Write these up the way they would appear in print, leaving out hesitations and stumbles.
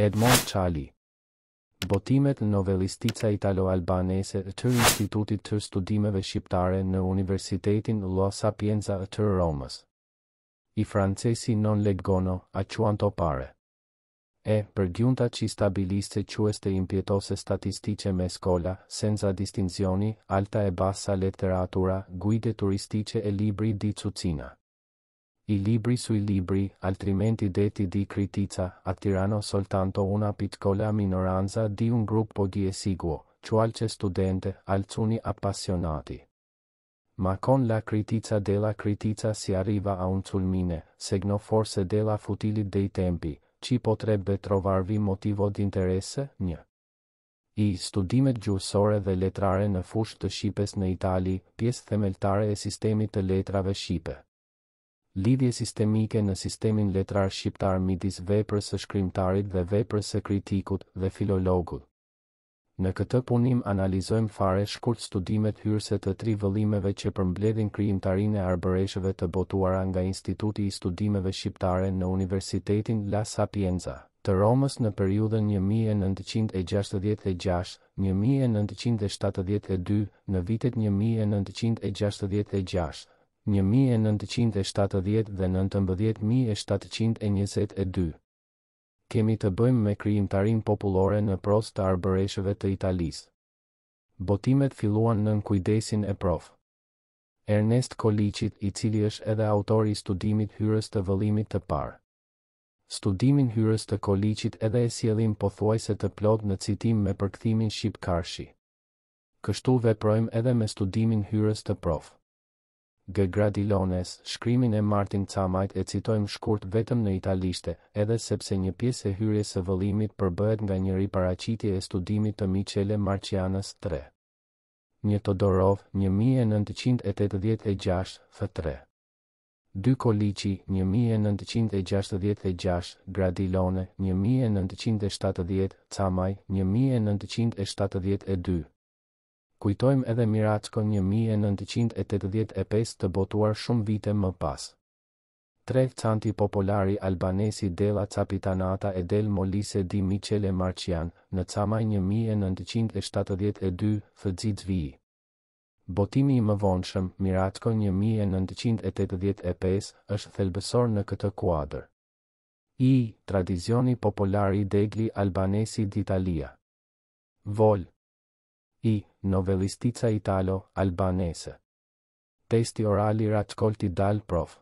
Edmond Chali. Botimet novelistica italo-albanese të Institutit të Studimeve Shqiptare në Universitetin La Sapienza të Romës. I francesi non leggono, a quanto pare. E, per giunta ci stabilisse queste impietose statistiche me scola, senza distinzioni, alta e bassa letteratura, guide turistiche e libri di cucina. I libri sui libri, altrimenti detti di critica, attirano soltanto una piccola minoranza di un gruppo di esiguo, qualche studente, alcuni appassionati. Ma con la critica della critica si arriva a un culmine, segno forse della futili dei tempi, ci potrebbe trovarvi motivo d'interesse? Një. I studimet gjuhësore dhe letrare në fushë të shqipes në Itali, pjesë themeltare e sistemit të letrave shqipe. Lidhje sistemike në sistemin letrar shqiptar midis veprës së shkrimtarit dhe veprës së kritikut dhe filologut. Në këtë punim analizojmë fare shkurt studimet hyrëse të tri vëllimeve që përmbledhin krijimtarinë e arbëreshëve të botuara nga Instituti i Studimeve Shqiptare në Universitetin La Sapienza të Romës në periudhën 1966-1972 në vitet 1966. 1970 dhe 19.722. Kemi të bëjmë me krijimtarin popullore në pros të arbëreshëve të Italisë. Botimet filluan nën kujdesin e prof. Ernest Koliçit, i cili është edhe autori i studimit hyrës të vëllimit të parë. Studimin hyrës të Koliçit edhe e sjellim pothuajse të plot në citim me përkthimin shqipkarshi. Kështu veprojmë edhe me studimin hyrës të prof. Ghe Gradilones, shkrimin e Martin Camajt e citojmë shkurt vetëm në italishte, edhe sepse një pjesë e hyrjes së vëllimit përbëhet nga një riparaqitje e studimit të Michele Marchianës 3. Një Todorov, 1986, f3. Dy Koliçi, 1966, Gradilone, 1970, Camaj, 1972. Kujtojmë edhe Miracco 1985 të botuar shumë vite më pas. Tre canti popolari albanesi della Capitanata e del Molise di Michele Marchian, në Camaj 1972, Fëzizvi. Botimi i më vonshëm, Miracco 1985, është thelbësor në këtë kuadër. I. Tradizioni popolari degli albanesi d'Italia. Vol. I. Novellistica italo-albanese. Testi orali raccolti dal prof.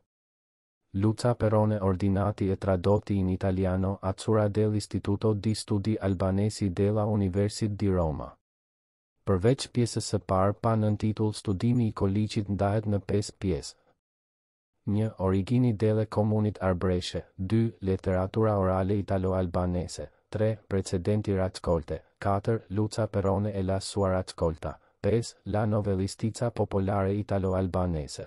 Luca Perone, ordinati e tradotti in italiano azzurra dell'Istituto di Studi Albanesi della Università di Roma. Përveç pjesës së parë pa nën titull, studimi i Koliçit ndahet në 5 pjesë. 1. Origini delle comunit arbreshe. 2. Letteratura orale italo-albanese. 3. Precedenti raccolte. 4. Luca Perone e la sua raccolta. 5. La novellistica popolare italo-albanese.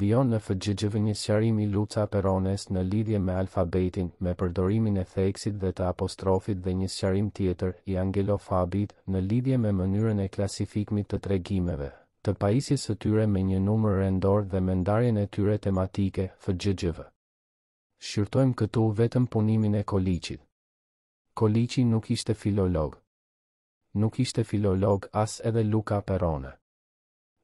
Vion në fëgjëgjëvë një sjarimi Luca Perones në lidhje me alfabetin, me përdorimin e theksit dhe të apostrofit dhe një sjarim tjetër i angelofabit në lidhje me mënyrën e klasifikimit të tregimeve, të pajisjes së tyre me një numër rendor dhe me ndarjen e tyre tematike, fëgjëgjëvë. Shqyrtojmë këtu vetëm punimin e Koliçit. Koliçi nuk ishte filolog. Nuk ishte filolog as edhe Luca Perone.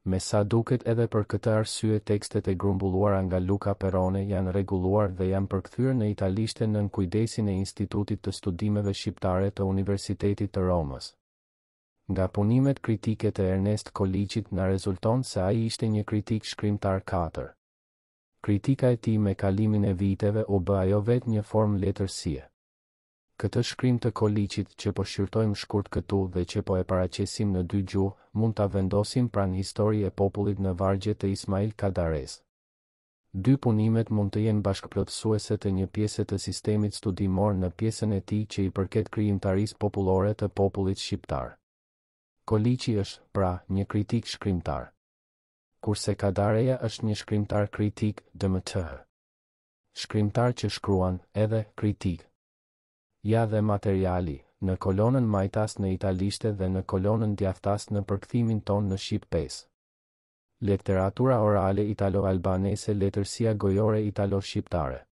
Me sa duket edhe për këtë arsye tekstet e grumbulluara nga Luca Perone janë rregulluar dhe janë përkthyer në italishte nën kujdesin e Institutit të Studimeve Shqiptare të Universitetit të Romës. Nga punimet kritike të Ernest Koliçit na rezulton se ai ishte një kritik shkrimtar 4. Kritika e tij me kalimin e viteve u bë ajo vetë një formë letërsie. Këtë shkrim të Koliçit që po shqyrtojmë shkurt këtu dhe që po e paraqesim në dy gjuhë, mund ta vendosim pranë historie e popullit në vargje të Ismail Kadares. Dy punimet mund të jenë bashkëplotësuese të një pjese të sistemit studimor në pjesën e tij që i përket krijimtarisë popullore të popullit shqiptar. Koliçi është, pra, një kritik shkrimtar. Kurse Kadareja është një shkrimtar kritik, dmt. Shkrimtar që shkruan edhe kritik. Ja dhe materiali, në kolonën majtas në italishte dhe në kolonën djathtas në përkthimin ton në shqip 5. Letteratura orale italo-albanese, letërsia gojore italo-shqiptare.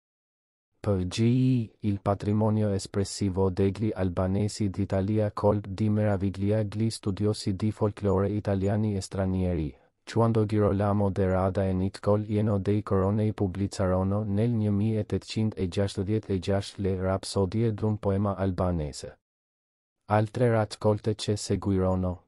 Percepì il patrimonio espressivo degli albanesi d'Italia col di meraviglia gli studiosi di folklore italiani e stranieri. Quando Girolamo de Rada e Nicol Yeno dei coronei pubblicarono nel 1966 le rapsodie d'un poema albanese. Altre raccolte che seguirono,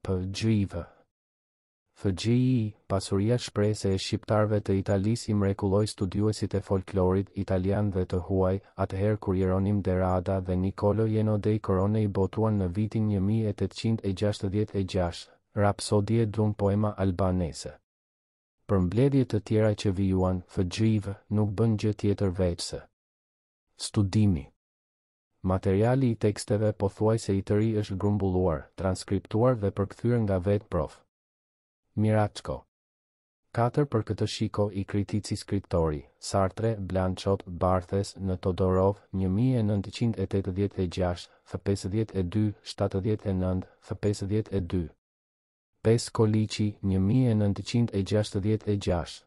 Fëgji, pasuria shprese e shqiptarve të Italisë i mrekuloi studiuesit e folklorit italianëve të huaj, atëherë kur Jeronim de Rada dhe Nicolo Yeno dei Coronei botuan në vitin 1866, Rapsodie d'un poema albanese. Për mbledhje të tjera që vijuan, Fëgjive nuk bën gjë tjetër veç se studimi. Materiali i teksteve pothuajse i tëri është grumbulluar, transkriptuar dhe përkthyer nga vetë prof. Miracco. 4 për këtë shiko i kritici skriptori, Sartre, Blanchot, Barthes në Todorov, 1986, f52, 79, f52. 5 Koliçi, 1966.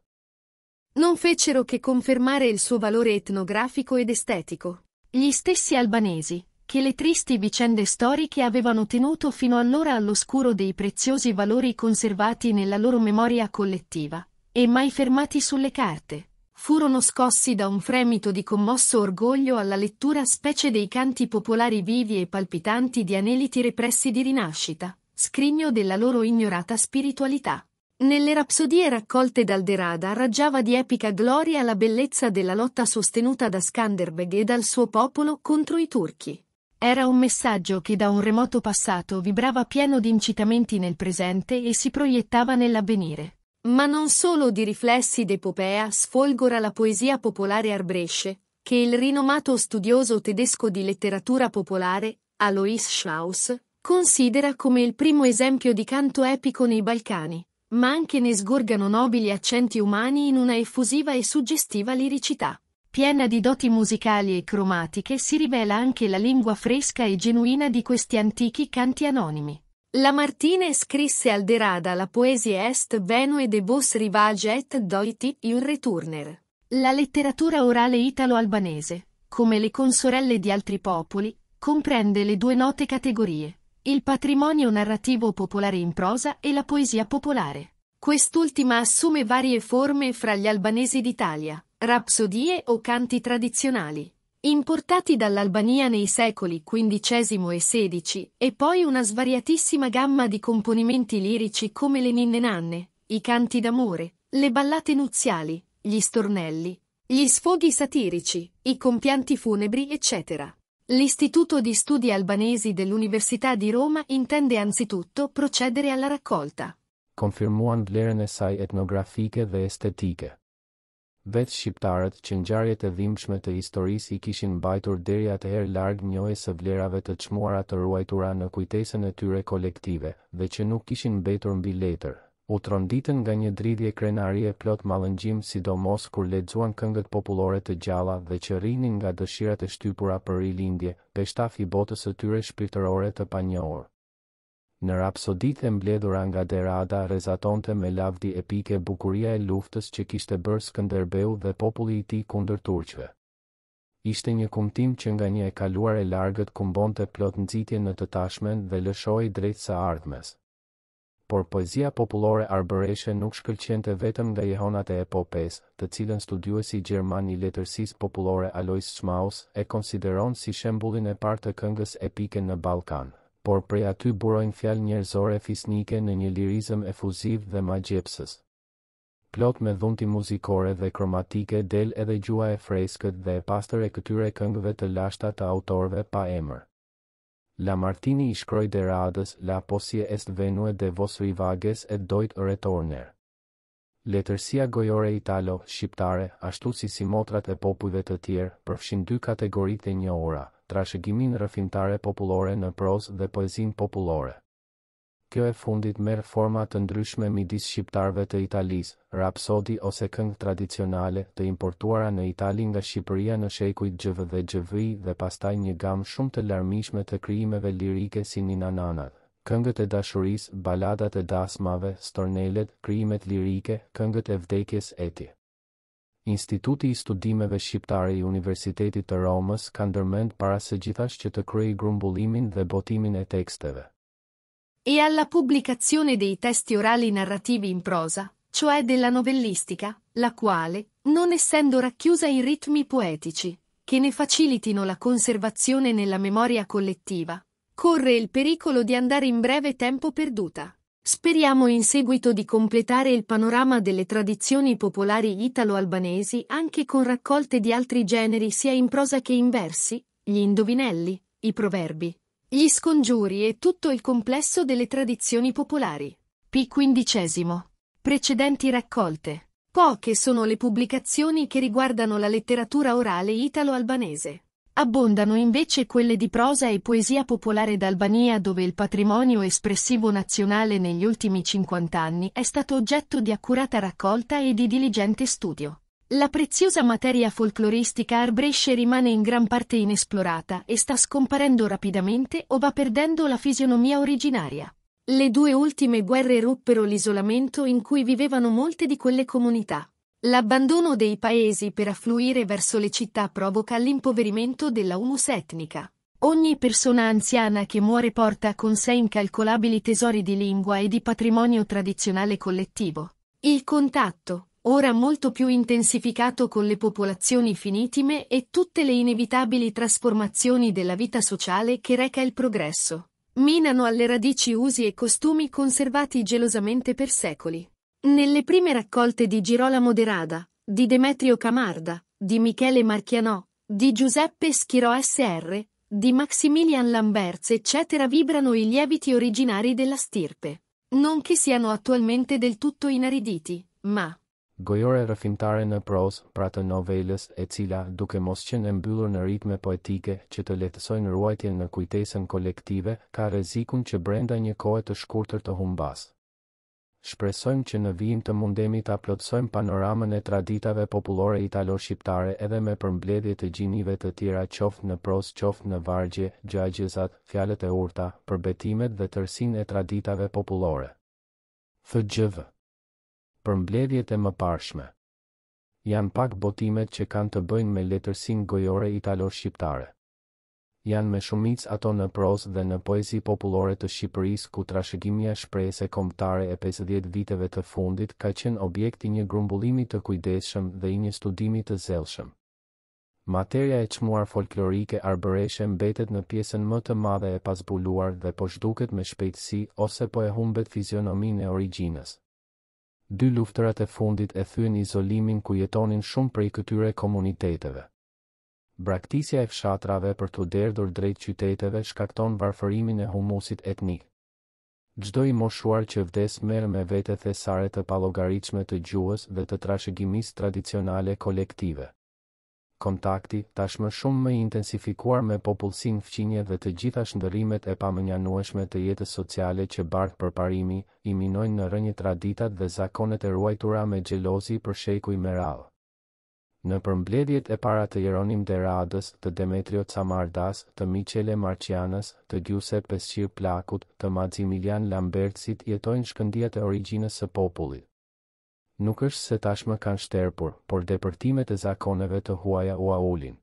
Non fecero che confermare il suo valore etnografico ed estetico. Gli stessi albanesi, che le tristi vicende storiche avevano tenuto fino allora all'oscuro dei preziosi valori conservati nella loro memoria collettiva, e mai fermati sulle carte, furono scossi da un fremito di commosso orgoglio alla lettura specie dei canti popolari vivi e palpitanti di aneliti repressi di rinascita, scrigno della loro ignorata spiritualità. Nelle rapsodie raccolte dal De Rada raggiava di epica gloria la bellezza della lotta sostenuta da Skanderbeg e dal suo popolo contro i turchi. Era un messaggio che da un remoto passato vibrava pieno di incitamenti nel presente e si proiettava nell'avvenire. Ma non solo di riflessi d'epopea sfolgora la poesia popolare arbresce, che il rinomato studioso tedesco di letteratura popolare, Alois Schmaus, considera come il primo esempio di canto epico nei Balcani, ma anche ne sgorgano nobili accenti umani in una effusiva e suggestiva liricità. Piena di doti musicali e cromatiche si rivela anche la lingua fresca e genuina di questi antichi canti anonimi. Lamartine scrisse al De Rada la poesia Est venue de vos rivage et doiti in returner. La letteratura orale italo-albanese, come le consorelle di altri popoli, comprende le due note categorie: il patrimonio narrativo popolare in prosa e la poesia popolare. Quest'ultima assume varie forme fra gli albanesi d'Italia. Rapsodie o canti tradizionali, importati dall'Albania nei secoli XV e XVI, e poi una svariatissima gamma di componimenti lirici come le ninne nanne, i canti d'amore, le ballate nuziali, gli stornelli, gli sfoghi satirici, i compianti funebri, eccetera. L'Istituto di Studi Albanesi dell'Università di Roma intende anzitutto procedere alla raccolta. Konfirmuan vlerën e saj etnografike dhe estetike. Vetë shqiptarët që ngjarjet e dhimbshme të historisë i kishin mbajtur deri atëherë larg njohjes së vlerave të çmuara të ruajtura në kujtesën e tyre kolektive, dhe që nuk kishin mbetur mbi letër, u tronditën nga një dridhje krenarie plot mallëngjim, sidomos kur lexuan këngët popullore të gjalla dhe që rrinin nga dëshirat e shtypura për rilindje, peshtaf i botës së tyre shpirtërore të panjohur. Në rapsoditë e mbledhura nga De Rada rezatonte me lavdi epike bukuria e luftës që kishte bërë Skënderbeu dhe populli i tij kundër turqve. Ishte një kumtim që nga një e kaluar e largët kumbonte plot nxitje në të tashmen dhe lëshoi drejt së ardhmes. Por poezia popullore arbëreshe nuk shkëlqente vetëm nga jehonat e epopes, të cilën studiuesi gjerman i letërsisë popullore Alois Schmaus e konsideron si shembullin e parë të këngës epike në Ballkan. Por prej aty burojnë fjalë njerëzore fisnike në një lirizëm efuziv dhe magjepsës. Plot me dhunti muzikore dhe kromatike del edhe gjua e freskët dhe e pastër e këtyre këngëve të lashta të autorëve pa emër. Lamartini i shkroi De Radës la poesie est venue de vos rivages et doit retorner. Letërsia gojore italo-shqiptare, ashtu si simotrat e popujve të tjerë, përfshin dy kategoritë e njohura: trashëgimin rëfimtare popullore në prozë dhe poezinë popullore. Kjo e fundit merr forma të ndryshme midis shqiptarëve të Italisë, rapsodi ose këngë tradicionale të importuara në Itali nga Shqipëria në shekujt XV dhe XVI dhe pastaj një gamë shumë të larmishme të krijimeve lirike si ninananat, këngët e dashurisë, baladat e dasmave, stornelet, krijimet lirike, këngët e vdekjes etj. Instituti i studimeve shqiptare i Universitetit të Romës ka ndërmend para së gjithash që të krejë grumbullimin dhe botimin e teksteve. E alla pubblicazione dei testi orali narrativi in prosa, cioè della novellistica, la quale, non essendo racchiusa in ritmi poetici, che ne facilitino la conservazione nella memoria collettiva, corre il pericolo di andare in breve tempo perduta. Speriamo in seguito di completare il panorama delle tradizioni popolari italo-albanesi anche con raccolte di altri generi sia in prosa che in versi, gli indovinelli, i proverbi, gli scongiuri e tutto il complesso delle tradizioni popolari. P15. Precedenti raccolte. Poche sono le pubblicazioni che riguardano la letteratura orale italo-albanese. Abbondano invece quelle di prosa e poesia popolare d'Albania, dove il patrimonio espressivo nazionale negli ultimi 50 anni è stato oggetto di accurata raccolta e di diligente studio. La preziosa materia folcloristica arbresce rimane in gran parte inesplorata e sta scomparendo rapidamente o va perdendo la fisionomia originaria. Le due ultime guerre ruppero l'isolamento in cui vivevano molte di quelle comunità. L'abbandono dei paesi per affluire verso le città provoca l'impoverimento della humus etnica. Ogni persona anziana che muore porta con sé incalcolabili tesori di lingua e di patrimonio tradizionale collettivo. Il contatto, ora molto più intensificato con le popolazioni finitime e tutte le inevitabili trasformazioni della vita sociale che reca il progresso, minano alle radici usi e costumi conservati gelosamente per secoli. Nelle prime raccolte di Girolamo de Rada, di Demetrio Camarda, di Michele Marchianò, di Giuseppe Schirò-Sr., di Maximilian Lambertz eccetera vibrano i lieviti originari della stirpe. Non che siano attualmente del tutto inariditi, ma gojore rëfimtare në prozë pra të novelës e cila, duke mos qenë e mbyllur në ritme poetike që të lehtësojnë ruajtjen në kujtesën kolektive, ka rrezikun që brenda një kohe të shkurtër të humbas. Shpresojmë që në vijim të mundemi ta plotësojmë panoramën e traditave popullore italo-shqiptare edhe me përmbledhje të gjinive të tjera, qoftë në prozë, qoftë në vargje, gjagjëzat, fjalët e urta, përbetimet dhe tërsinë e traditave popullore. FGV. Përmbledhjet e mëparshme. Janë pak botimet që kanë të bëjnë me letërsinë gojore italo-shqiptare. Janë me shumicë ato në prozë dhe në poezi popullore të Shqipërisë, ku trashëgimia shprese kombëtare e 50 viteve të fundit ka qenë objekt i një grumbullimi të kujdesshëm dhe i një studimi të zellshëm. Materia e çmuar folklorike arbëreshe mbetet në pjesën më të madhe e pazbuluar dhe po zhduket me shpejtësi ose po e humbet fizionominë e origjinës. Dy luftërat e fundit e thyen izolimin ku jetonin shumë prej këtyre komuniteteve. Braktisja e fshatrave për të derdhur drejt qyteteve shkakton varfërimin e humusit etnik. Çdo i moshuar që vdes merr me vete thesare të pallogaritshme të gjuhës dhe të trashëgimisë tradicionale kolektive. Kontakti, tashmë shumë më i intensifikuar me popullsinë fqinje dhe të gjitha shndërrimet e pamënjanueshme të jetës sociale që bartë përparimi, i minojnë në rënjë traditat dhe zakonet e ruajtura me xhelozi për shekuj me radhë. Në përmbledhjet e para të Jeronim de Radës, të Demetrio Camardas, të Michele Marchianës, të Giuseppe Schirò-Plakut, të Maximilian Lambertsit jetojnë shkëndijat e origjinës së popullit. Nuk është se tashmë kanë shterpur, por depërtimet e zakoneve të huaja u aulin.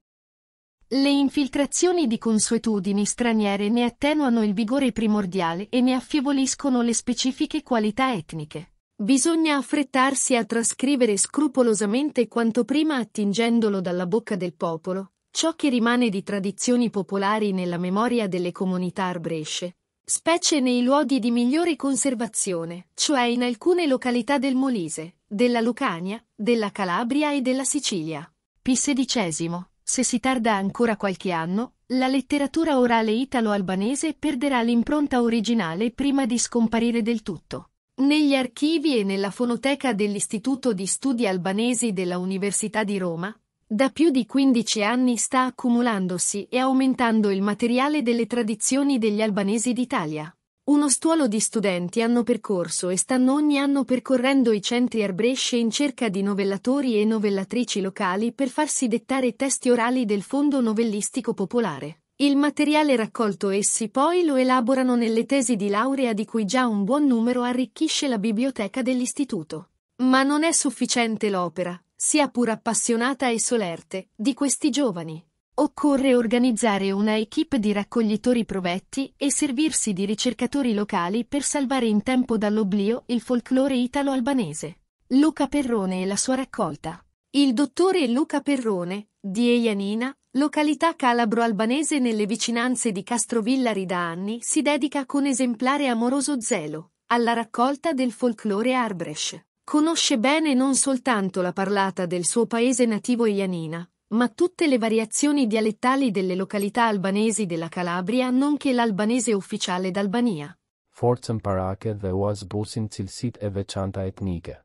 Le infiltrazioni di consuetudini straniere ne attenuano il vigore primordiale e ne affievoliscono le specifiche qualità etniche. Bisogna affrettarsi a trascrivere scrupolosamente quanto prima, attingendolo dalla bocca del popolo, ciò che rimane di tradizioni popolari nella memoria delle comunità arbresce, specie nei luoghi di migliore conservazione, cioè in alcune località del Molise, della Lucania, della Calabria e della Sicilia. P16. Se si tarda ancora qualche anno, la letteratura orale italo-albanese perderà l'impronta originale prima di scomparire del tutto. Negli archivi e nella fonoteca dell'Istituto di Studi Albanesi della Università di Roma, da più di 15 anni sta accumulandosi e aumentando il materiale delle tradizioni degli albanesi d'Italia. Uno stuolo di studenti hanno percorso e stanno ogni anno percorrendo i centri arbresci in cerca di novellatori e novellatrici locali per farsi dettare testi orali del fondo novellistico popolare. Il materiale raccolto essi poi lo elaborano nelle tesi di laurea, di cui già un buon numero arricchisce la biblioteca dell'istituto. Ma non è sufficiente l'opera, sia pur appassionata e solerte, di questi giovani. Occorre organizzare una equipe di raccoglitori provetti e servirsi di ricercatori locali per salvare in tempo dall'oblio il folklore italo-albanese. Luca Perone e la sua raccolta. Il dottore Luca Perone, di Eianina, località calabro-albanese nelle vicinanze di Castrovillari da anni, si dedica con esemplare amoroso zelo alla raccolta del folklore arbresh. Conosce bene non soltanto la parlata del suo paese nativo Eianina, ma tutte le variazioni dialettali delle località albanesi della Calabria, nonché l'albanese ufficiale d'Albania. Forcën parake dhe u azbusin cilësitë e veçanta etnike.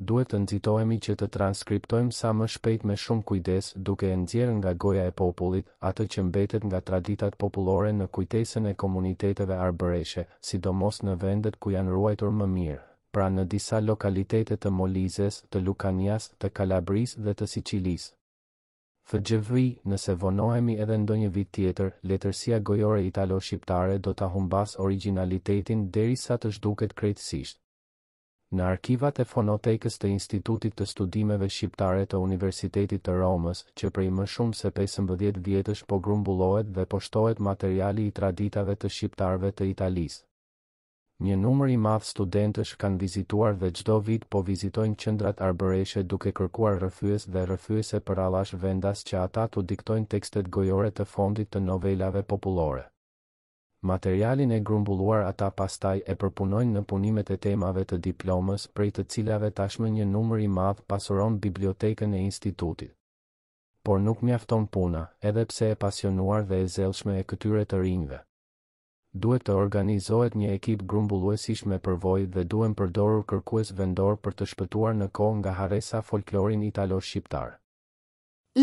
Duhet të nxitohemi që të transkriptojmë sa më shpejt me shumë kujdes, duke e nxjerrë nga goja e popullit atë që mbetet nga traditat popullore në kujtesën e komuniteteve arbëreshe, sidomos në vendet ku janë ruajtur më mirë, pra në disa lokalitete të Molizes, të Lucanias, të Kalabrisë dhe të Sicilisë. FGV, nëse vonohemi edhe ndonjë vit tjetër, letërsia gojore italo-shqiptare do ta humbas originalitetin derisa të zhduket krejtësisht. Në arkivat e fonotekës të Institutit të Studimeve Shqiptare të Universitetit të Romës, që prej më shumë se 15 vjetësh po grumbullohet dhe poshtohet materiali i traditave të shqiptarëve të Italisë. Një numër i madh studentësh kanë vizituar dhe çdo vit po vizitojnë qendrat arbëreshe duke kërkuar rrëfyes dhe rrëfyese për allash vendas që ata t'u diktojnë tekstet gojore të fondit të novelave popullore. Materialin e grumbulluar ata pastaj e përpunojnë në punimet e temave të diplomës, prej të cilave tashmë një numër i madh pasuron bibliotekën e institutit. Por nuk mjafton puna, edhe pse e pasionuar dhe e zellshme e këtyre të rinjve. Duhet të organizohet një ekip grumbulluesish me përvojë dhe duhen përdorur kërkues vendor për të shpëtuar në kohë nga harresa folklorin italo-shqiptar.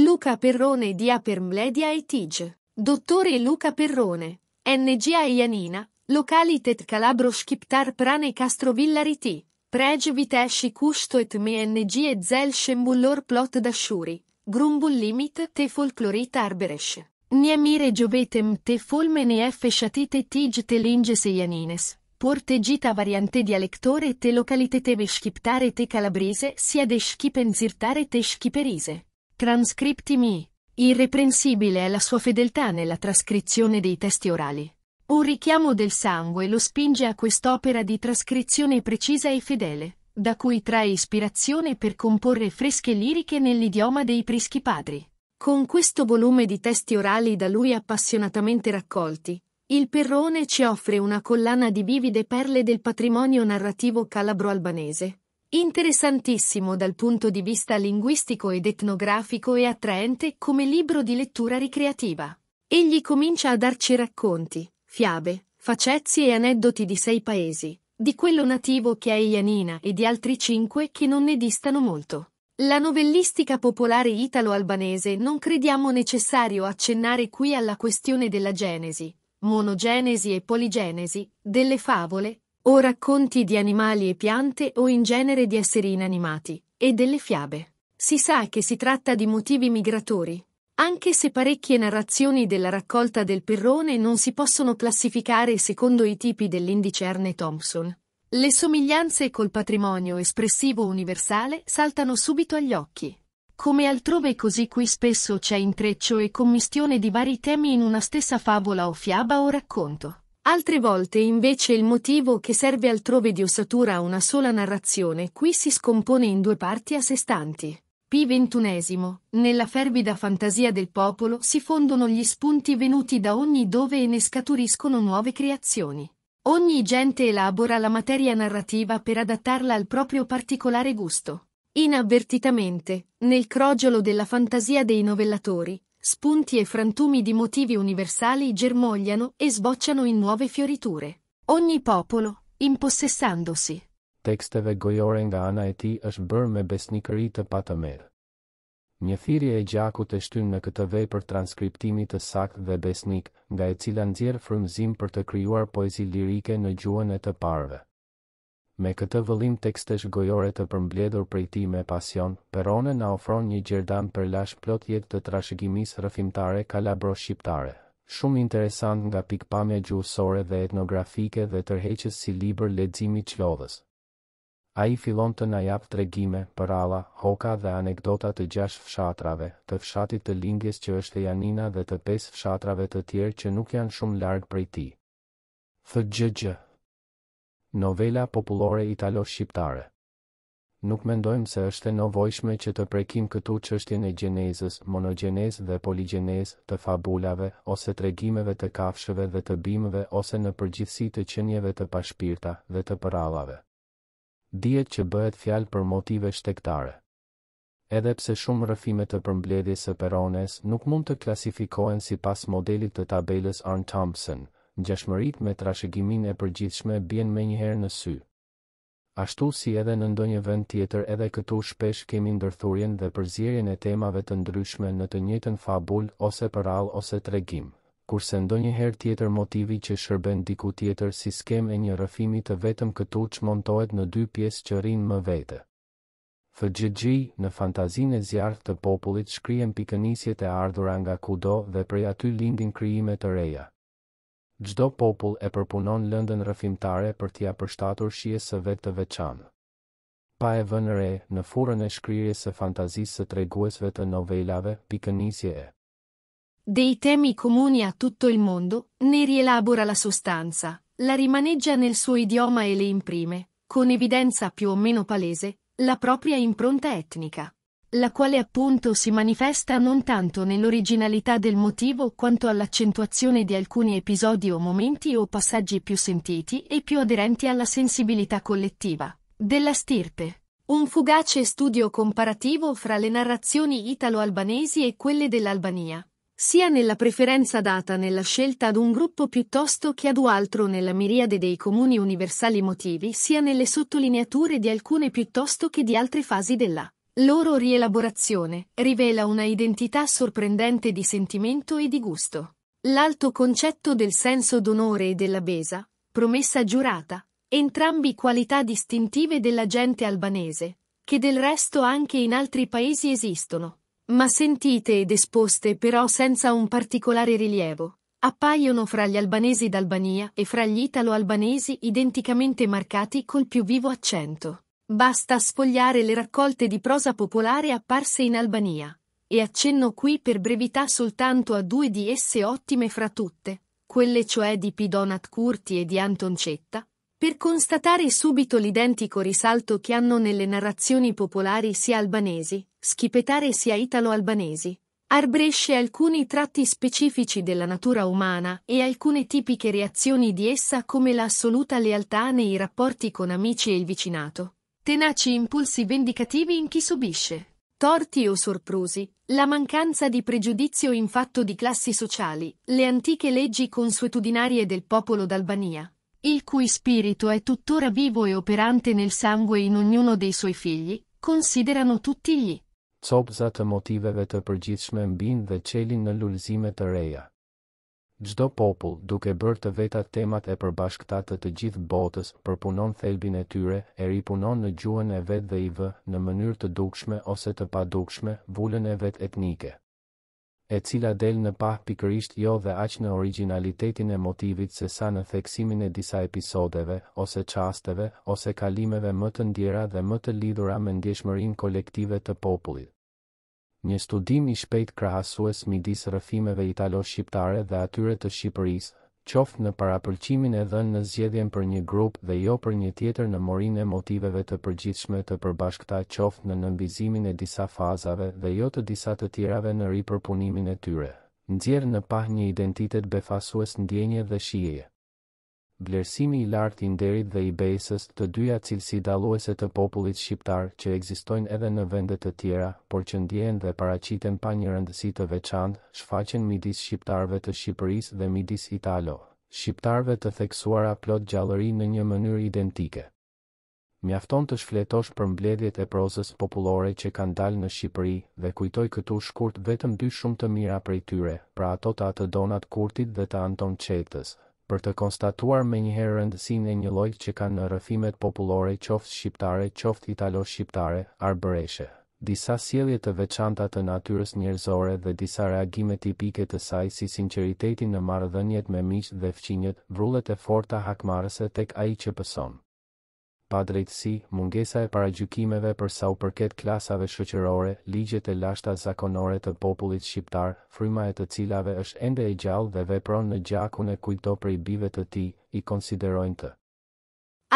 Luca Perone di Apermledia e Tige. Dottore Luca Perone, NGA Eianina, Localitet Calabro-Shqiptar Prane Castrovillari T. Prej Viteshi Kushto et me NG e Zel Shembullor Plot Dashuri, Grumbullimit te Folklorit Arberesh. Njemire giovetem te folmene f shatite tig te linges eianines, porte gita variante dialectore te localiteteve shqiptare te calabrise sia de shqipenzirtare te shqiperise. Transcriptimi. Irreprensibile è la sua fedeltà nella trascrizione dei testi orali. Un richiamo del sangue lo spinge a quest'opera di trascrizione precisa e fedele, da cui trae ispirazione per comporre fresche liriche nell'idioma dei Prischi Padri. Con questo volume di testi orali da lui appassionatamente raccolti, il Perone ci offre una collana di vivide perle del patrimonio narrativo calabro-albanese, interessantissimo dal punto di vista linguistico ed etnografico e attraente come libro di lettura ricreativa. Egli comincia a darci racconti, fiabe, facezie e aneddoti di 6 paesi, di quello nativo che è Eianina e di altri 5 che non ne distano molto. La novellistica popolare italo-albanese non crediamo necessario accennare qui alla questione della genesi, monogenesi e poligenesi, delle favole, o racconti di animali e piante o in genere di esseri inanimati, e delle fiabe. Si sa che si tratta di motivi migratori, anche se parecchie narrazioni della raccolta del Perone non si possono classificare secondo i tipi dell'indice Arne Thompson. Le somiglianze col patrimonio espressivo universale saltano subito agli occhi. Come altrove così qui spesso c'è intreccio e commistione di vari temi in una stessa favola o fiaba o racconto. Altre volte invece il motivo che serve altrove di ossatura a una sola narrazione qui si scompone in 2 parti a sé stanti. P. XXI. Nella fervida fantasia del popolo si fondono gli spunti venuti da ogni dove e ne scaturiscono nuove creazioni. Ogni gente elabora la materia narrativa per adattarla al proprio particolare gusto. Inavvertitamente, nel crogiolo della fantasia dei novellatori, spunti e frantumi di motivi universali germogliano e sbocciano in nuove fioriture. Ogni popolo, impossessandosi. Teksteve gojore nga ana e tij është bërë me besnikëri të patëmerë. Një thirrje e gjakut e shtyn në këtë vepër transkriptimi të saktë dhe besnik, nga e cila nxjerr frymëzim për të krijuar poezi lirike në gjuhën e të parëve. Me këtë vëllim tekstesh gojore të përmbledhur prej tij me pasion, Perone na ofron një gjerdan perlash plot jetë të trashëgimisë rrëfimtare kalabro-shqiptare, shumë interesant nga pikpamja gjuhësore dhe etnografike dhe tërheqës si libër leximi çlodhës. Ai fillon të na jap tregime, përalla, hoka dhe anekdota të 6 fshatrave, të fshatit të lindjes që është Eianina dhe të 5 fshatrave të tjerë që nuk janë shumë larg prej tij. F.G.G. Novela popullore italo-shqiptare. Nuk mendojmë se është e nevojshme që të prekim këtu çështjen e gjenezës, monogenez dhe poligenez, të fabulave, ose tregimeve të kafshëve dhe të bimëve, ose në përgjithësi të qenieve të pashpirta dhe të përallave. Dihet që bëhet fjalë për motive shtektare. Edhe pse shumë rrëfime të përmbledhjes së Perones nuk mund të klasifikohen sipas modelit të tabelës Arne Thompson, ngjashmëritë me trashëgiminë e përgjithshme bien menjëherë në sy. Ashtu si edhe në ndonjë vend tjetër, edhe këtu shpesh kemi ndërthurjen dhe përzierjen e temave të ndryshme në të njëjtën fabul ose përall ose tregim, kurse ndonjëherë tjetër motivi që shërben diku tjetër si skemë e një rrëfimi të vetëm këtu çmontohet në dy pjesë që rinë më vete. FGG, në fantazinë e zjarrit të popullit shkrihen pikënisjet e ardhura nga kudo dhe prej aty lindin krijime të reja. Çdo popull e përpunon lëndën rrëfimtare për t'ia përshtatur shijes së vet të veçantë. Pa e vënë re, në furrën e shkrirjes së fantazisë së treguesve të novelave, pikënisje e dei temi comuni a tutto il mondo, ne rielabora la sostanza, la rimaneggia nel suo idioma e le imprime, con evidenza più o meno palese, la propria impronta etnica, la quale appunto si manifesta non tanto nell'originalità del motivo quanto all'accentuazione di alcuni episodi o momenti o passaggi più sentiti e più aderenti alla sensibilità collettiva della stirpe. Un fugace studio comparativo fra le narrazioni italo-albanesi e quelle dell'Albania, sia nella preferenza data nella scelta ad un gruppo piuttosto che ad un altro nella miriade dei comuni universali motivi, sia nelle sottolineature di alcune piuttosto che di altre fasi della loro rielaborazione, rivela una identità sorprendente di sentimento e di gusto. L'alto concetto del senso d'onore e della besa, promessa giurata, entrambi qualità distintive della gente albanese, che del resto anche in altri paesi esistono, ma sentite ed esposte però senza un particolare rilievo, appaiono fra gli albanesi d'Albania e fra gli italo-albanesi identicamente marcati col più vivo accento. Basta sfogliare le raccolte di prosa popolare apparse in Albania, e accenno qui per brevità soltanto a 2 di esse ottime fra tutte, quelle cioè di Donat Kurti e di Anton Cetta, per constatare subito l'identico risalto che hanno nelle narrazioni popolari sia albanesi, schipetare sia italo-albanesi. Arbresce alcuni tratti specifici della natura umana e alcune tipiche reazioni di essa come l'assoluta lealtà nei rapporti con amici e il vicinato, tenaci impulsi vendicativi in chi subisce torti o sorprusi, la mancanza di pregiudizio in fatto di classi sociali, le antiche leggi consuetudinarie del popolo d'Albania, il cui spirito è tuttora vivo e operante nel sangue in ognuno dei suoi figli, considerano tutti gli copza të motiveve të përgjithshme mbin dhe çelin në lulëzime të reja. Çdo popull, duke bërë të veta temat e përbashkëta të gjithë botës, përpunon thelbin e tyre, e ripunon në gjuhën e vet dhe i vë, në mënyrë të dukshme ose të padukshme, vulën e vet etnike, e cila del në pah pikërisht jo dhe aq në originalitetin e motivit se sa në theksimin e disa episodeve, ose çasteve, ose kalimeve më të ndjera dhe më të lidhura me ndjeshmërinë kolektive të popullit. Një studim i shpejt krahasues midis rrëfimeve italo-shqiptare dhe atyre të Shqipërisë, qoftë në parapëlqimin e dhënë në zgjedhjen për një grup dhe jo për një tjetër në morinë e motiveve të përgjithshme të përbashkëta, qoftë në nënvizimin e disa fazave dhe jo të disa të tjerave në ripërpunimin e tyre, nxjerr në pah një identitet befasues ndjenje dhe shijeje. Vlerësimi i lartë i nderit dhe i besës, të dyja cilësi dalluese të popullit shqiptar që ekzistojnë edhe në vende të tjera, por që ndjehen dhe paraqiten pa një rëndësi të veçantë, shfaqen midis shqiptarëve të Shqipërisë dhe midis italo shqiptarëve të theksuara plot gjallëri në një mënyrë identike. Mjafton të shfletosh për mbledhjet e prozës popullore që kanë dalë në Shqipëri dhe kujtoj këtu shkurt vetëm dy shumë të mira prej tyre, pra ato të atë Donat Kurtit dhe të Anton Çetës, për të konstatuar me njëherë rëndësinë e një lloji që kanë në rrëfimet popullore qoftë shqiptare, qoftë italo-shqiptare, arbëreshe, disa sjellje të veçanta të natyrës njerëzore dhe disa reagime tipike të saj si sinqeriteti në marrëdhëniet me miqtë dhe fëmijët, vrullet e forta hakmarrëse tek ai që pëson. padrejtësi, mungesa e paragjykimeve për sa u përket klasave shoqërore, ligjet e lashta zakonore të popullit shqiptar, fryma e të cilave është ende e gjallë dhe vepron në gjakun e kujto prej bive të tij, i konsiderojnë të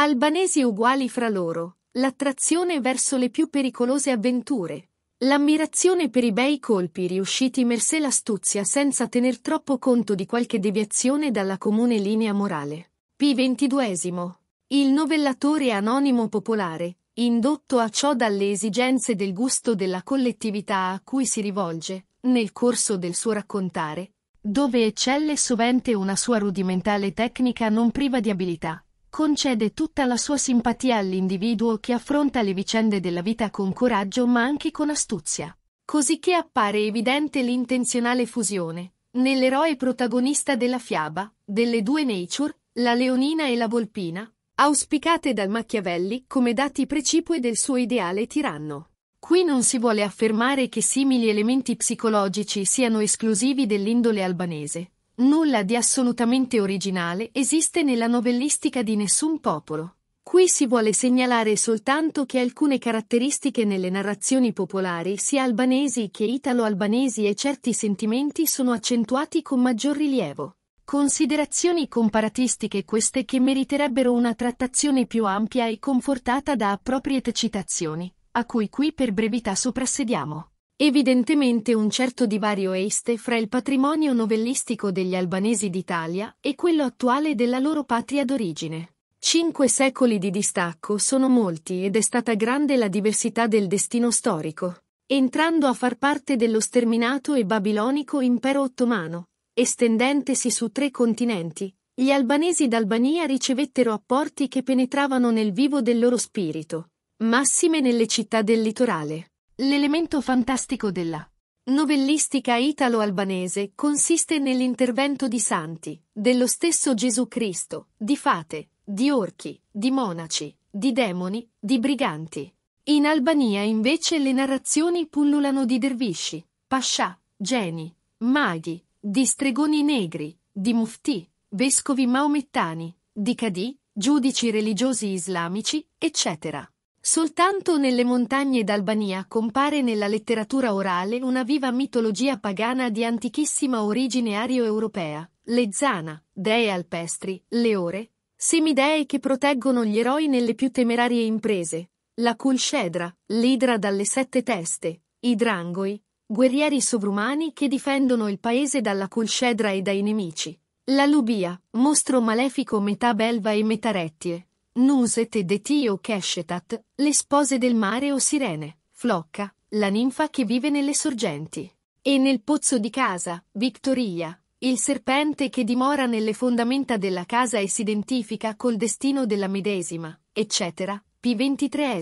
albanesi uguali fra loro, l'attrazione verso le più pericolose avventure, l'ammirazione per i bei colpi riusciti mercé l'astuzia senza tener troppo conto di qualche deviazione dalla comune linea morale. P. 22. Il novellatore anonimo popolare, indotto a ciò dalle esigenze del gusto della collettività a cui si rivolge, nel corso del suo raccontare, dove eccelle sovente una sua rudimentale tecnica non priva di abilità, concede tutta la sua simpatia all'individuo che affronta le vicende della vita con coraggio ma anche con astuzia. Cosicché appare evidente l'intenzionale fusione, nell'eroe protagonista della fiaba, delle due nature, la leonina e la volpina, auspicate dal Machiavelli come dati precipue del suo ideale tiranno. Qui non si vuole affermare che simili elementi psicologici siano esclusivi dell'indole albanese. Nulla di assolutamente originale esiste nella novellistica di nessun popolo. Qui si vuole segnalare soltanto che alcune caratteristiche nelle narrazioni popolari, sia albanesi che italo-albanesi, e certi sentimenti sono accentuati con maggior rilievo. Considerazioni comparatistiche queste che meriterebbero una trattazione più ampia e confortata da appropriate citazioni, a cui qui per brevità soprassediamo. Evidentemente un certo divario esiste fra il patrimonio novellistico degli albanesi d'Italia e quello attuale della loro patria d'origine. 5 secoli di distacco sono molti ed è stata grande la diversità del destino storico, entrando a far parte dello sterminato e babilonico impero ottomano, estendentesi su 3 continenti. Gli albanesi d'Albania ricevettero apporti che penetravano nel vivo del loro spirito, massime nelle città del litorale. L'elemento fantastico della novellistica italo-albanese consiste nell'intervento di santi, dello stesso Gesù Cristo, di fate, di orchi, di monaci, di demoni, di briganti. In Albania invece le narrazioni pullulano di dervisci, pascià, geni, maghi, di stregoni negri, di mufti, vescovi maomettani, di cadì, giudici religiosi islamici, eccetera. Soltanto nelle montagne d'Albania compare nella letteratura orale una viva mitologia pagana di antichissima origine ario-europea, lezzana, dee alpestri, le ore, semidee che proteggono gli eroi nelle più temerarie imprese, la Kulshedra, l'idra dalle 7 teste, i drangoi, guerrieri sovrumani che difendono il paese dalla Kulshedra e dai nemici, la Lubia, mostro malefico metà belva e metà rettie, Nuset e Deti o Keshetat, le spose del mare o sirene, Flocca, la ninfa che vive nelle sorgenti. E nel pozzo di casa, Victoria, il serpente che dimora nelle fondamenta della casa e si identifica col destino della medesima, eccetera. P. 23.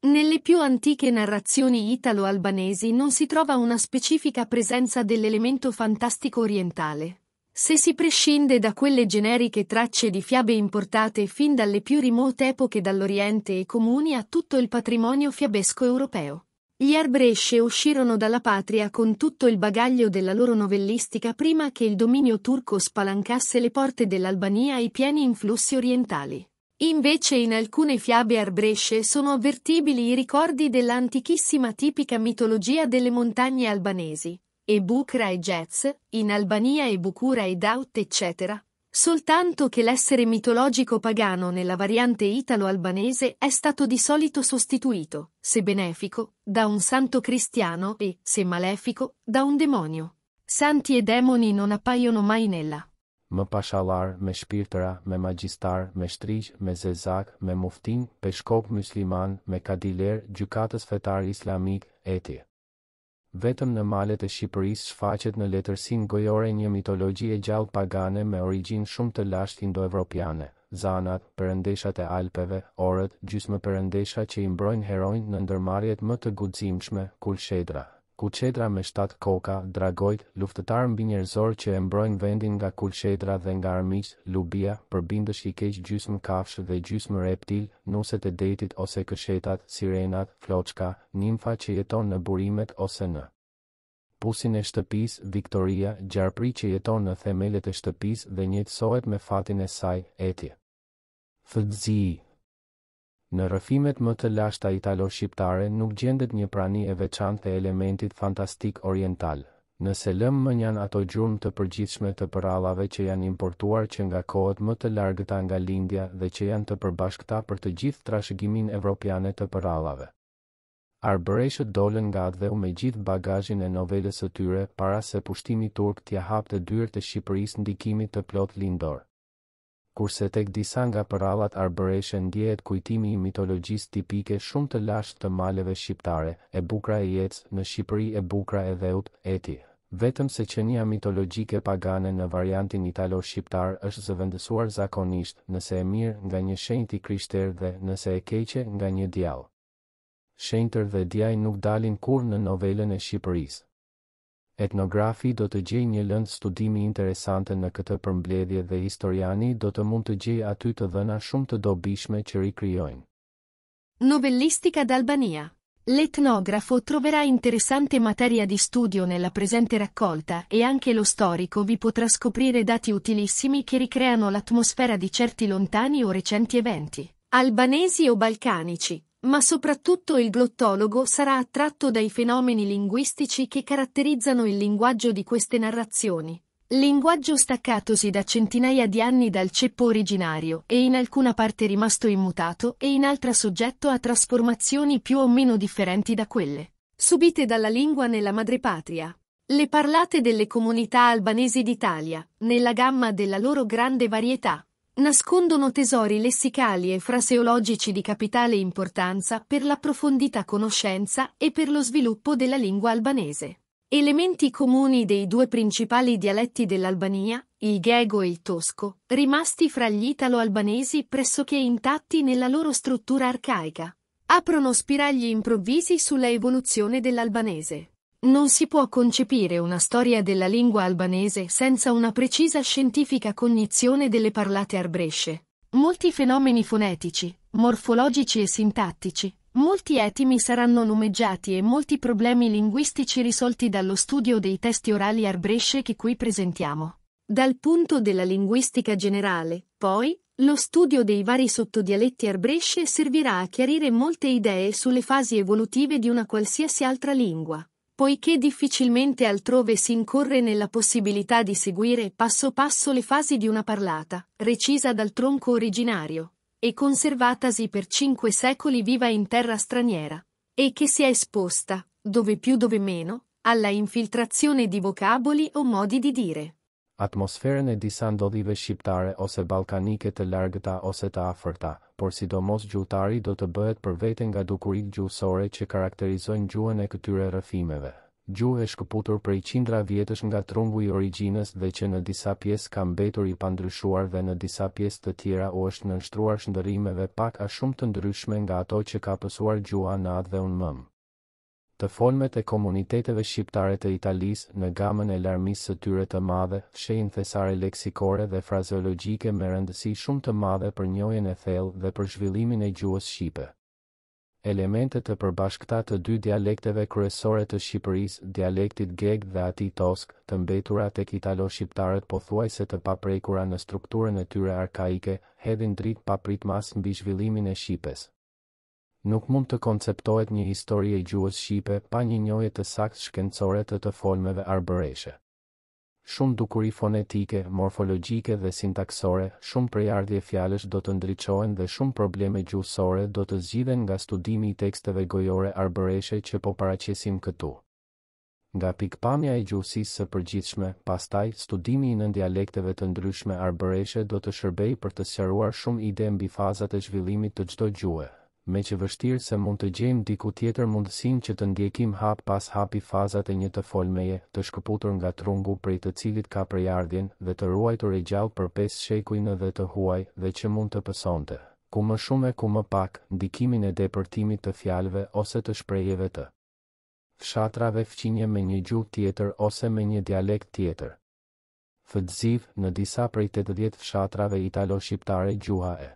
Nelle più antiche narrazioni italo-albanesi non si trova una specifica presenza dell'elemento fantastico orientale. Se si prescinde da quelle generiche tracce di fiabe importate fin dalle più remote epoche dall'Oriente e comuni a tutto il patrimonio fiabesco europeo, gli Arbresce uscirono dalla patria con tutto il bagaglio della loro novellistica prima che il dominio turco spalancasse le porte dell'Albania ai pieni influssi orientali. Invece in alcune fiabe arbresce sono avvertibili i ricordi dell'antichissima tipica mitologia delle montagne albanesi. E Bucra e Jez, in Albania e Bucura e Daut, eccetera, soltanto che l'essere mitologico pagano nella variante italo-albanese è stato di solito sostituito, se benefico, da un santo cristiano e, se malefico, da un demonio. Santi e demoni non appaiono mai nella me pashallar, me shpirtëra, me magjistar, me shtriq, me zezak, me muftin, peshkop musliman, me kadiler, gjykatës fetar islamik, etje. Vetëm në malet e Shqipërisë shfaqet në letërsinë gojore një mitologji e gjallë pagane me origjinë shumë të lashtë indoevropiane. Zanat, perëndeshat e Alpeve, orët, gjysmë perëndesha që i mbrojnë heronjt në ndërmarrjet më të guximshme, Kulshedra. Kulshedra me 7 koka, dragojt, luftëtar mbinjerëzor që e mbrojnë vendin nga Kulshedra dhe nga armiqtë, Lubia, përbindësh i keq, gjysmë kafshë dhe gjysmë reptil, nuset e detit ose këshetat, sirenat, floçka, nimfa që jeton në burimet ose në pusin e shtëpisë, Victoria, gjarpri që jeton në themelet e shtëpisë dhe njëjtësohet me fatin e saj, etje. Fëtzi. Në rrëfimet më të lashta italo-shqiptare nuk gjendet një prani e veçantë e elementit fantastik oriental, nëse lëmë janë ato gjurmë të përgjithshme të përallave që janë importuar që nga kohët më të largëta nga lindja dhe që janë të përbashkëta për të gjithë trashëgimin evropiane të përallave. Arbëreshët dolën nga atë me gjithë bagazhin e novelës së tyre para se pushtimi turk t'ia hapte dyert e Shqipërisë ndikimit të plot lindor. Kurse tek disa nga përrallat arbëreshe ndjehet kujtimi i mitologjisë tipike shumë të lashtë të maleve shqiptare, e bukra e jetës në Shqipëri e bukra e dheut, eti. Vetëm se qenia mitologjike pagane në variantin italo-shqiptar është zëvendësuar zakonisht, nëse e mirë nga një shenjtë krishterë dhe nëse e keqe nga një djallë. Shenjtër dhe djali nuk dalin kur në novelën e Shqipërisë. Etnografi do të gjej një lëndë studimi interesante në këtë përmbledhje dhe historiani do të mund të gjej aty të dhëna shumë të dobishme që rikrijojnë. Novellistica d'Albania. L'etnografo troverà interessante materia di studio nella presente raccolta e anche lo storico vi potrà scoprire dati utilissimi che ricreano l'atmosfera di certi lontani o recenti eventi, albanesi o balcanici. Ma soprattutto il glottologo sarà attratto dai fenomeni linguistici che caratterizzano il linguaggio di queste narrazioni. Linguaggio staccatosi da centinaia di anni dal ceppo originario e in alcuna parte rimasto immutato e in altra soggetto a trasformazioni più o meno differenti da quelle subite dalla lingua nella madrepatria. Le parlate delle comunità albanesi d'Italia, nella gamma della loro grande varietà, nascondono tesori lessicali e fraseologici di capitale importanza per l'approfondita conoscenza e per lo sviluppo della lingua albanese. Elementi comuni dei due principali dialetti dell'Albania, il ghego e il tosco, rimasti fra gli italo-albanesi pressoché intatti nella loro struttura arcaica, aprono spiragli improvvisi sulla evoluzione dell'albanese. Non si può concepire una storia della lingua albanese senza una precisa scientifica cognizione delle parlate arbresce. Molti fenomeni fonetici, morfologici e sintattici, molti etimi saranno numeggiati e molti problemi linguistici risolti dallo studio dei testi orali arbresce che qui presentiamo. Dal punto della linguistica generale, poi, lo studio dei vari sottodialetti arbresce servirà a chiarire molte idee sulle fasi evolutive di una qualsiasi altra lingua, poiché difficilmente altrove si incorre nella possibilità di seguire passo passo le fasi di una parlata, recisa dal tronco originario, e conservatasi per 5 secoli viva in terra straniera, e che si è esposta, dove più dove meno, alla infiltrazione di vocaboli o modi di dire. Atmosferën e disa ndodhive shqiptare ose balkanike të largëta ose të afërta, por sidomos gjuhëtari do të bëhet për vete nga dukurit gjuhësore që karakterizojnë gjuhën e këtyre rrëfimeve. Gjuhë e shkëputur prej qindra vjetësh nga trungu i origjinës dhe që në disa pjesë ka mbetur i pandryshuar dhe në disa pjesë të tjera u është nënshtruar shndërrimeve pak a shumë të ndryshme nga ato që ka pësuar gjuha në atë dhe unë mëmë. Të folmet e komuniteteve shqiptare të Italisë në gamën e larmisë së tyre të madhe, shenjë thesare leksikore dhe frazeologjike me rëndësi shumë të madhe për njohjen e thellë dhe për zhvillimin e gjuhës shqipe. Elementet të përbashkëta të dy dialekteve kryesore të Shqipërisë, dialektit gheg dhe atij tosk, të mbetura tek italo-shqiptarët pothuajse të paprekura në strukturën e tyre arkaike, hedhin dritë papritmas mbi zhvillimin e shqipes. Nuk mund të konceptohet një histori e gjuhës shqipe pa një njohje të saktë shkencore të folmeve arbëreshe. Shumë dukuri fonetike, morfologjike dhe sintaksore, shumë prejardhje fjalësh do të ndriçohen dhe shumë probleme gjuhësore do të zgjidhen nga studimi i teksteve gojore arbëreshe që po paraqesim këtu. Nga pikpamja e gjuhësisë së përgjithshme, pastaj studimi i nën dialekteve të ndryshme arbëreshe do të shërbejë për të sqaruar shumë ide mbi fazat e zhvillimit të çdo gjuhe. Me që vështirë se mund të gjejmë diku tjetër mundësin që të ndjekim hap pas hapi fazat e një të folmeje, të shkëputur nga trungu prej të cilit ka prejardhjen dhe të ruajtur e gjallë për 5 shekuj në dhe të huaj dhe që mund të pësonte, ku më shumë e ku më pak, ndikimin e depërtimit të fjalëve ose të shprehjeve të fshatrave fqinje me një gjuhë tjetër ose me një dialekt tjetër. Fëtziv në disa prej 80 fshatrave italo-shqiptare gjuha e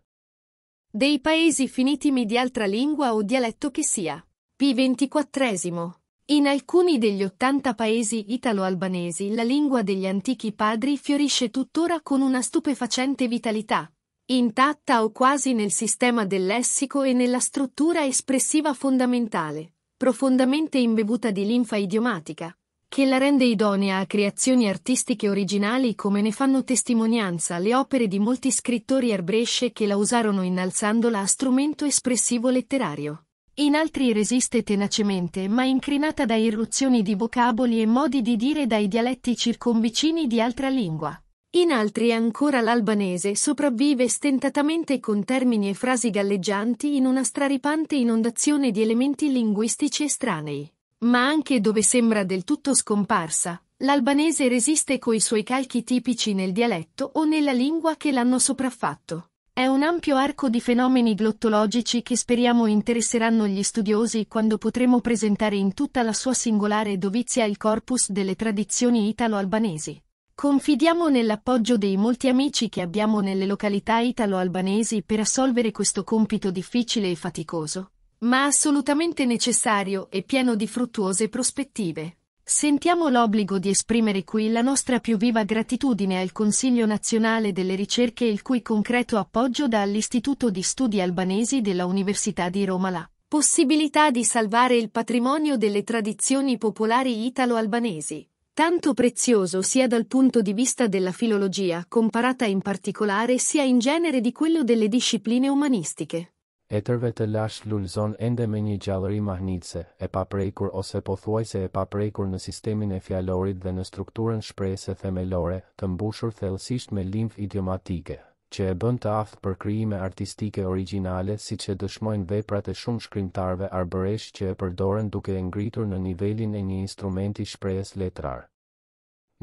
dei paesi finitimi di altra lingua o dialetto che sia. P24. In alcuni degli 80 paesi italo-albanesi la lingua degli antichi padri fiorisce tuttora con una stupefacente vitalità, intatta o quasi nel sistema del lessico e nella struttura espressiva fondamentale, profondamente imbevuta di linfa idiomatica, che la rende idonea a creazioni artistiche originali come ne fanno testimonianza le opere di molti scrittori erbresce che la usarono innalzandola a strumento espressivo letterario. In altri resiste tenacemente ma incrinata da irruzioni di vocaboli e modi di dire dai dialetti circonvicini di altra lingua. In altri ancora l'albanese sopravvive stentatamente con termini e frasi galleggianti in una straripante inondazione di elementi linguistici estranei. Ma anche dove sembra del tutto scomparsa, l'albanese resiste coi suoi calchi tipici nel dialetto o nella lingua che l'hanno sopraffatto. È un ampio arco di fenomeni glottologici che speriamo interesseranno gli studiosi quando potremo presentare in tutta la sua singolare dovizia il corpus delle tradizioni italo-albanesi. Confidiamo nell'appoggio dei molti amici che abbiamo nelle località italo-albanesi per assolvere questo compito difficile e faticoso, ma assolutamente necessario e pieno di fruttuose prospettive. Sentiamo l'obbligo di esprimere qui la nostra più viva gratitudine al Consiglio Nazionale delle Ricerche, il cui concreto appoggio dà all'Istituto di Studi Albanesi della Università di Roma la possibilità di salvare il patrimonio delle tradizioni popolari italo-albanesi, tanto prezioso sia dal punto di vista della filologia comparata in particolare sia in genere di quello delle discipline umanistiche. E tërve të lashtë lulzon ende me një gjallëri mahnitse, e paprekur ose pothuajse e paprekur në sistemin e fjalorit dhe në strukturën shprehse themelore, të mbushur thellësisht me limfë idiomatike, që e bën të aftë për krijime artistike origjinale, siç e dëshmojnë veprat e shumë shkrimtarëve arbëresh që e përdoren duke e ngritur në nivelin e një instrumenti shprehës letrar.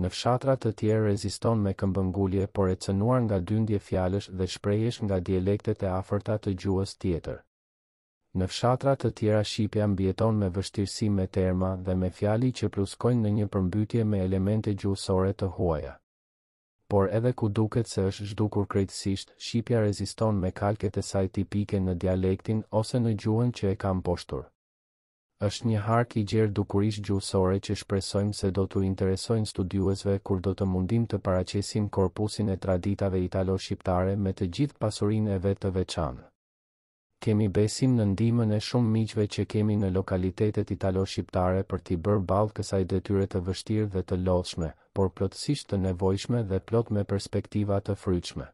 Në fshatra të tjerë reziston me këmbëngulje, por e cënuar nga dyndje fjalësh dhe shprehjesh nga dialektet e afërta të gjuhës tjetër. Në fshatra të tjera shqipja mbjeton me vështirësi me terma dhe me fjali që pluskojnë në një përmbytje me elemente gjuhësore të huaja. Por edhe ku duket se është zhdukur krejtësisht, shqipja reziston me kalket e saj tipike në dialektin ose në gjuhën që e kam poshtur. Është një hark i gjerë dukurish gjuhësore që shpresojmë se do t'u interesojnë studiuesve kur do të mundim të paraqesim korpusin e traditave italo-shqiptare me të gjithë pasurinë e vetë të veçanë. Kemi besim në ndihmën e shumë miqve që kemi në lokalitetet italo-shqiptare për t'i bërë ballë kësaj detyre të vështirë dhe të lodhshme, por plotësisht të nevojshme dhe plot me perspektiva të frytshme.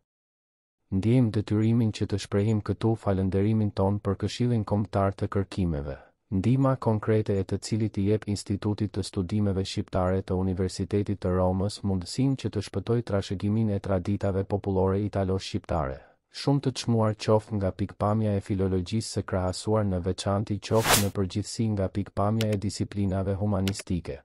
Ndjejmë detyrimin që të shprehim këtu falënderimin ton për Këshillin Kombëtar të Kërkimeve. Ndihma konkrete e të cilit i jep Institutit të Studimeve Shqiptare të Universitetit të Romës mundësinë që të shpëtoj trashëgimin e traditave popullore italo-shqiptare, shumë të çmuar qoftë nga pikpamja e filologjisë së krahasuar në veçanti qoftë në përgjithësi nga pikpamja e disiplinave humanistike.